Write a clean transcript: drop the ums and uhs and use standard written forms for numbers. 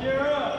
Here up.